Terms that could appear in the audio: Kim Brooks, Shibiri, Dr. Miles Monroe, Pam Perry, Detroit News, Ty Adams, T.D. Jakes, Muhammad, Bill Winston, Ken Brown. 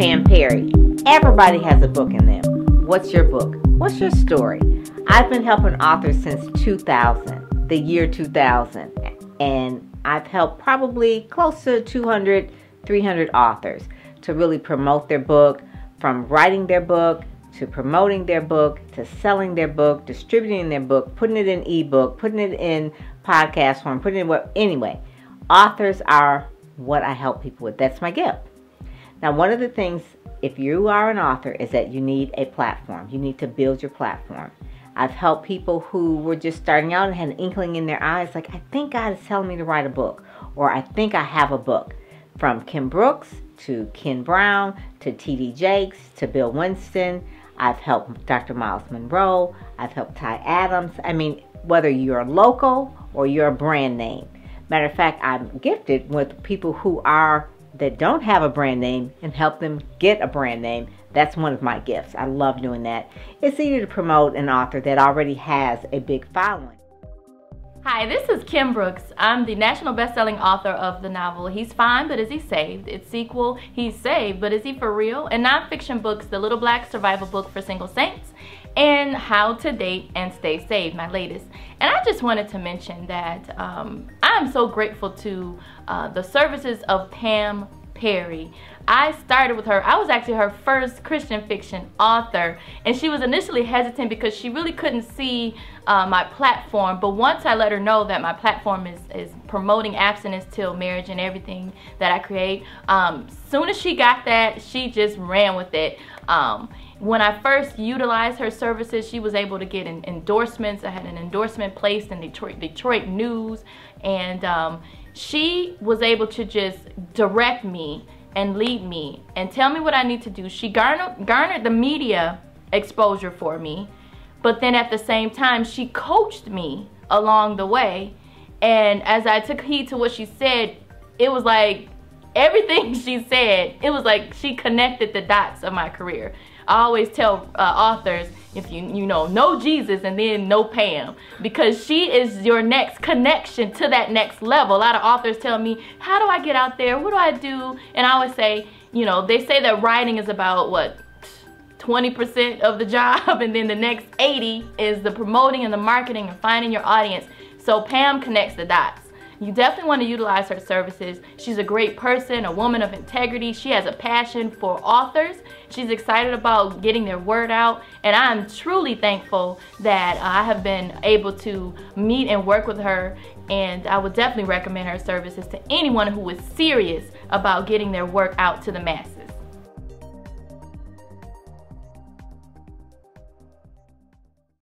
Pam Perry. Everybody has a book in them. What's your book? What's your story? I've been helping authors since 2000, the year 2000. And I've helped probably close to 200, 300 authors to really promote their book, from writing their book, to promoting their book, to selling their book, distributing their book, putting it in ebook, putting it in podcast form, putting it in what, anyway. Authors are what I help people with. That's my gift. Now, one of the things, if you are an author, is that you need a platform. You need to build your platform. I've helped people who were just starting out and had an inkling in their eyes, like, I think God is telling me to write a book, or I think I have a book. From Kim Brooks to Ken Brown to T.D. Jakes to Bill Winston. I've helped Dr. Miles Monroe. I've helped Ty Adams. I mean, whether you're local or you're a brand name. Matter of fact, I'm gifted with people who are that don't have a brand name and help them get a brand name. That's one of my gifts. I love doing that. It's easy to promote an author that already has a big following. Hi, this is Kim Brooks. I'm the national best-selling author of the novel He's Fine, But Is He Saved? Its sequel, He's Saved, But Is He For Real? And nonfiction books, The Little Black Survival Book for Single Saints, and How to Date and Stay Saved, my latest. And I just wanted to mention that I'm so grateful to the services of Pam Perry. I started with her. I was actually her first Christian fiction author, and she was initially hesitant because she really couldn't see my platform. But once I let her know that my platform is promoting abstinence till marriage and everything that I create, soon as she got that, she just ran with it. When I first utilized her services, she was able to get endorsements. I had an endorsement placed in Detroit News, and she was able to just direct me and lead me and tell me what I need to do. She garnered the media exposure for me, but then at the same time, she coached me along the way. And as I took heed to what she said, it was like everything she said, it was like she connected the dots of my career. I always tell authors, if you know Jesus and then know Pam, because she is your next connection to that next level. A lot of authors tell me, how do I get out there? What do I do? And I always say, you know, they say that writing is about what, 20% of the job, and then the next 80 is the promoting and the marketing and finding your audience. So Pam connects the dots. You definitely want to utilize her services. She's a great person, a woman of integrity. She has a passion for authors. She's excited about getting their word out. And I'm truly thankful that I have been able to meet and work with her. And I would definitely recommend her services to anyone who is serious about getting their work out to the masses.